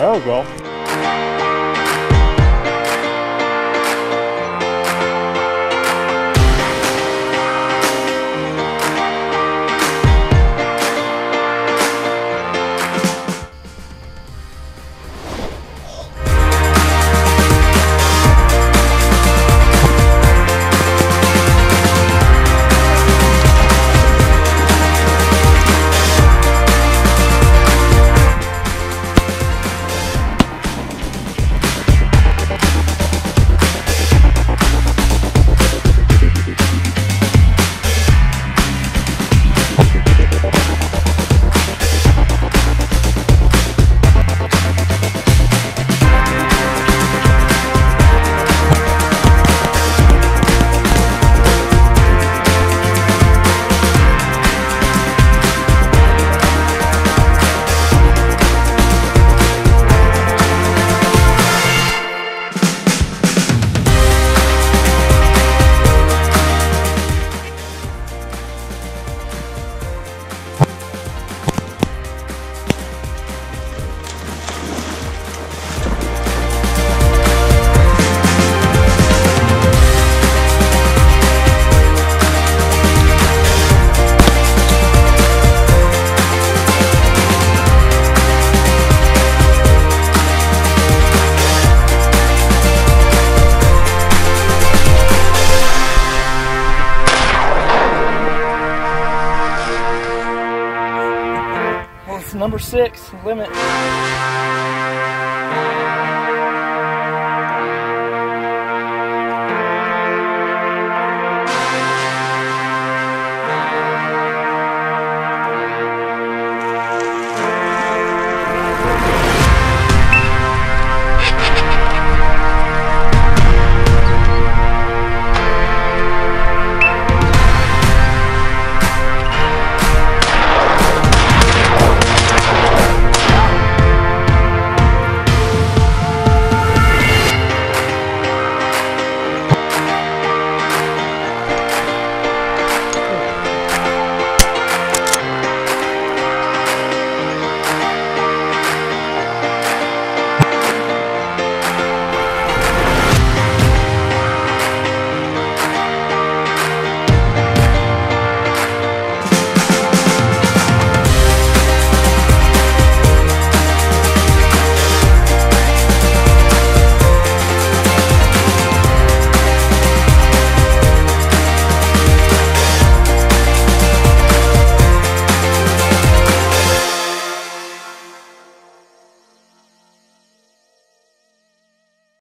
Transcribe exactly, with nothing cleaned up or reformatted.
That was well. Number six, limit.